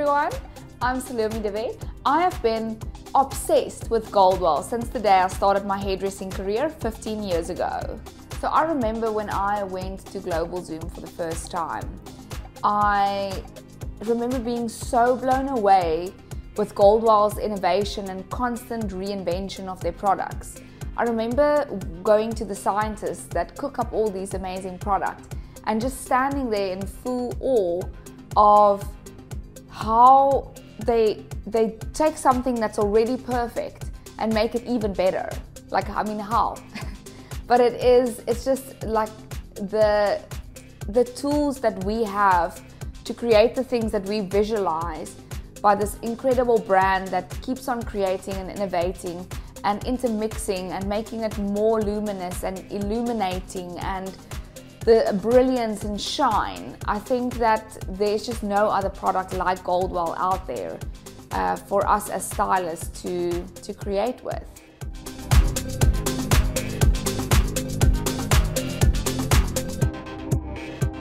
everyone, I'm Salome De Wet. I have been obsessed with Goldwell since the day I started my hairdressing career 15 years ago. So I remember when I went to Global Zoom for the first time, I remember being so blown away with Goldwell's innovation and constant reinvention of their products. I remember going to the scientists that cook up all these amazing products and just standing there in full awe of how they take something that's already perfect and make it even better. Like, I mean, how? But it's just like the tools that we have to create the things that we visualize by this incredible brand that keeps on creating and innovating and intermixing and making it more luminous and illuminating and the brilliance and shine. I think that there's just no other product like Goldwell out there for us as stylists to create with.